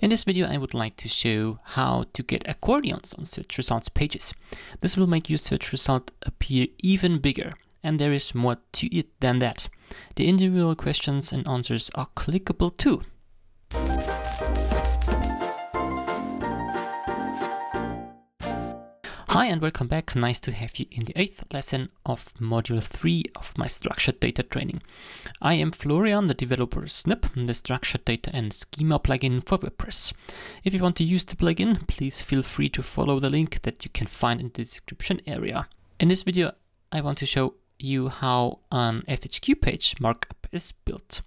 In this video, I would like to show how to get accordions on search results pages. This will make your search result appear even bigger, and there is more to it than that. The individual questions and answers are clickable too. Hi and welcome back, nice to have you in the 8th lesson of module 3 of my structured data training. I am Florian, the developer of Snip, the structured data and schema plugin for WordPress. If you want to use the plugin, please feel free to follow the link that you can find in the description area. In this video, I want to show you how an FHQ page markup is built.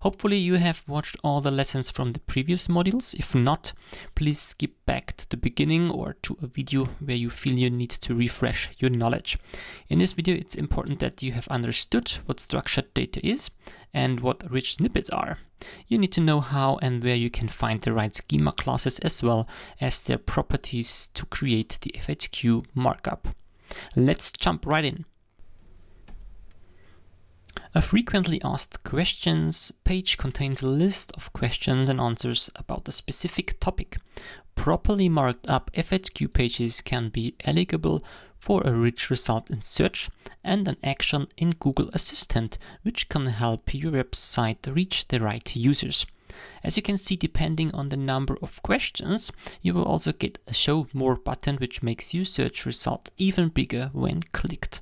Hopefully you have watched all the lessons from the previous modules. If not, please skip back to the beginning or to a video where you feel you need to refresh your knowledge. In this video, it's important that you have understood what structured data is and what rich snippets are. You need to know how and where you can find the right schema classes as well as their properties to create the FAQ markup. Let's jump right in. A frequently asked questions page contains a list of questions and answers about a specific topic. Properly marked up FAQ pages can be eligible for a rich result in search and an action in Google Assistant, which can help your website reach the right users. As you can see, depending on the number of questions, you will also get a Show More button, which makes your search result even bigger when clicked.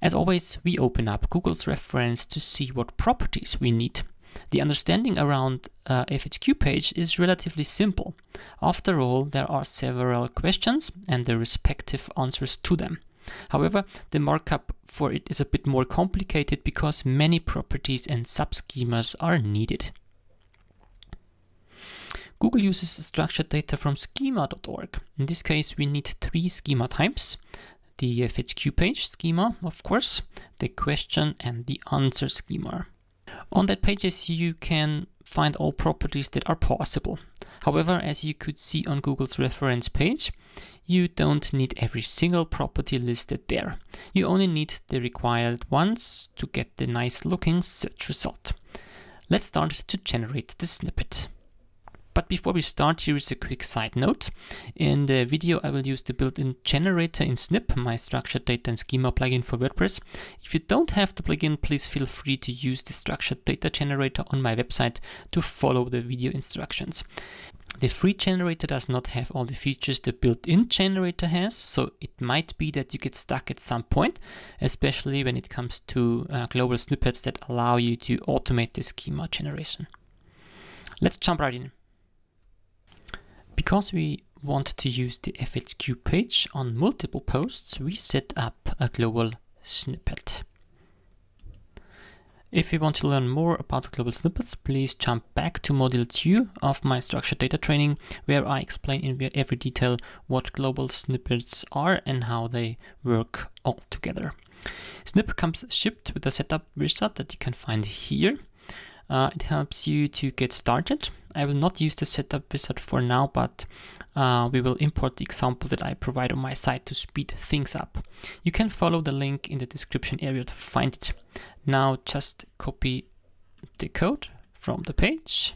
As always, we open up Google's reference to see what properties we need. The understanding around FAQ page is relatively simple. After all, there are several questions and the respective answers to them. However, the markup for it is a bit more complicated because many properties and subschemas are needed. Google uses structured data from schema.org. In this case, we need 3 schema types: the FAQ page schema, of course, the question and the answer schema. On that pages, you can find all properties that are possible. However, as you could see on Google's reference page, you don't need every single property listed there. You only need the required ones to get the nice looking search result. Let's start to generate the snippet. But before we start, here is a quick side note. In the video, I will use the built-in generator in Snip, my structured data and schema plugin for WordPress. If you don't have the plugin, please feel free to use the structured data generator on my website to follow the video instructions. The free generator does not have all the features the built-in generator has, so it might be that you get stuck at some point, especially when it comes to global snippets that allow you to automate the schema generation. Let's jump right in. Because we want to use the FAQ page on multiple posts, we set up a global snippet. If you want to learn more about global snippets, please jump back to module 2 of my structured data training, where I explain in every detail what global snippets are and how they work all together. Snip comes shipped with a setup wizard that you can find here. It helps you to get started. I will not use the setup wizard for now, but we will import the example that I provide on my site to speed things up. You can follow the link in the description area to find it. Now just copy the code from the page.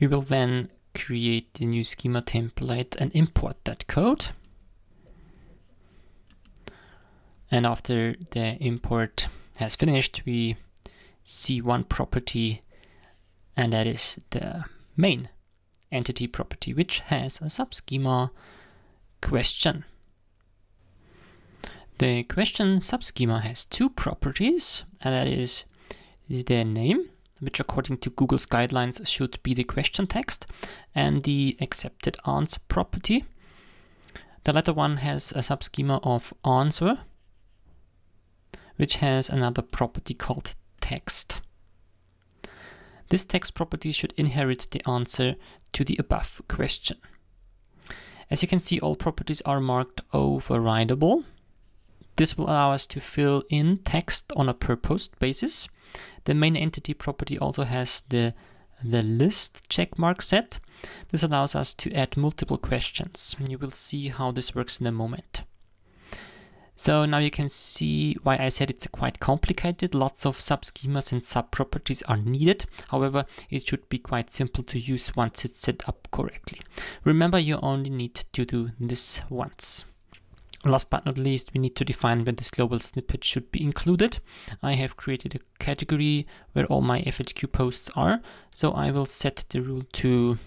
We will then create the new schema template and import that code. And after the import has finished, we see one property, and that is the main entity property, which has a subschema question. The question subschema has 2 properties, and that is the name, which according to Google's guidelines should be the question text, and the accepted answer property. The latter one has a subschema of answer, which has another property called text. This text property should inherit the answer to the above question. As you can see, all properties are marked overridable. This will allow us to fill in text on a per post basis. The main entity property also has the list checkmark set. This allows us to add multiple questions. You will see how this works in a moment. So now you can see why I said it's quite complicated. Lots of sub-schemas and sub-properties are needed. However, it should be quite simple to use once it's set up correctly. Remember, you only need to do this once. Last but not least, we need to define when this global snippet should be included. I have created a category where all my FAQ posts are. So I will set the rule to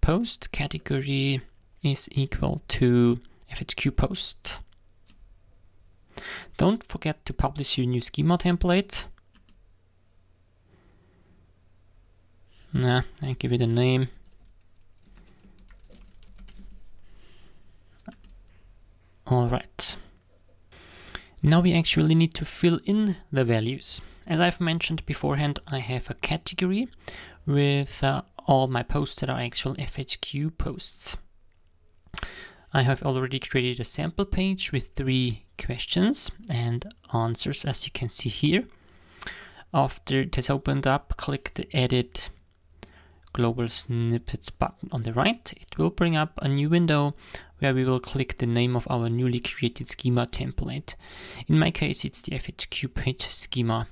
post category is equal to FAQ post. Don't forget to publish your new schema template. I give it a name. All right. Now we actually need to fill in the values. As I've mentioned beforehand, I have a category with all my posts that are actual FAQ posts. I have already created a sample page with 3 questions and answers, as you can see here. After it has opened up, click the Edit Global Snippets button on the right. It will bring up a new window where we will click the name of our newly created schema template. In my case, it's the FAQ page schema.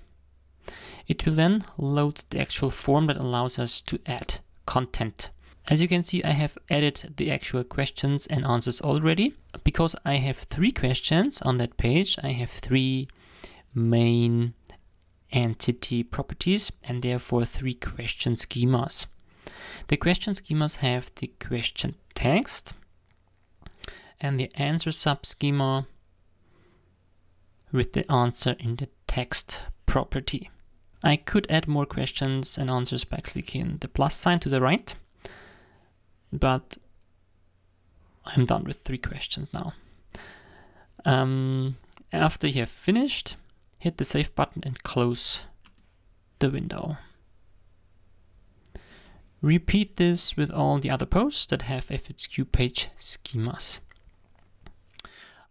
It will then load the actual form that allows us to add content. As you can see, I have added the actual questions and answers already. Because I have 3 questions on that page, I have 3 main entity properties and therefore 3 question schemas. The question schemas have the question text and the answer sub-schema with the answer in the text property. I could add more questions and answers by clicking the plus sign to the right, but I'm done with 3 questions now. After you have finished, hit the save button and close the window. Repeat this with all the other posts that have FAQ page schemas.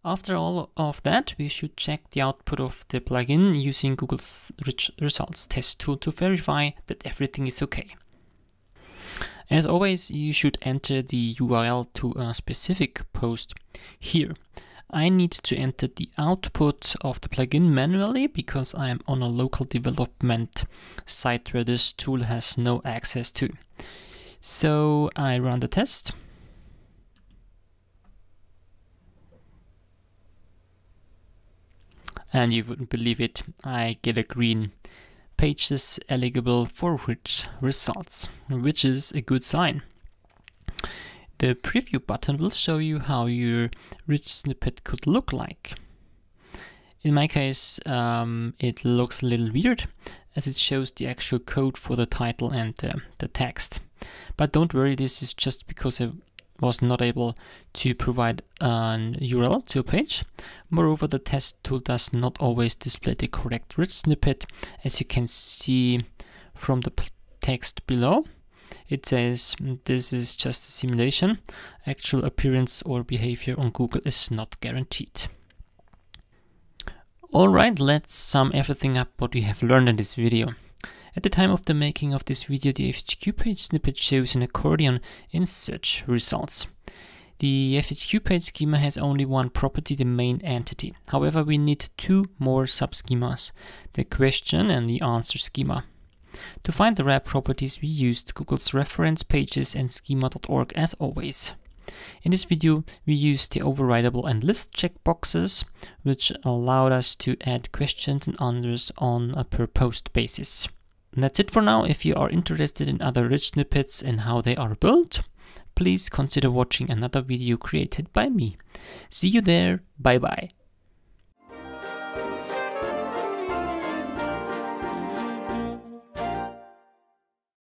After all of that, we should check the output of the plugin using Google's results test tool to verify that everything is okay. As always, you should enter the URL to a specific post here. I need to enter the output of the plugin manually because I am on a local development site where this tool has no access to. So I run the test. And you wouldn't believe it, I get a green pages eligible for rich results, which is a good sign. The preview button will show you how your rich snippet could look like. In my case, it looks a little weird as it shows the actual code for the title and the text. But don't worry, this is just because I was not able to provide an URL to a page. Moreover, the test tool does not always display the correct rich snippet, as you can see from the text below. It says this is just a simulation. Actual appearance or behavior on Google is not guaranteed. Alright, let's sum everything up what we have learned in this video. At the time of the making of this video, the FAQ page snippet shows an accordion in search results. The FAQ page schema has only one property, the main entity. However, we need 2 more sub-schemas, the question and the answer schema. To find the wrap properties, we used Google's reference pages and schema.org as always. In this video, we used the overridable and list checkboxes, which allowed us to add questions and answers on a per post basis. And that's it for now. If you are interested in other rich snippets and how they are built, please consider watching another video created by me. See you there. Bye bye.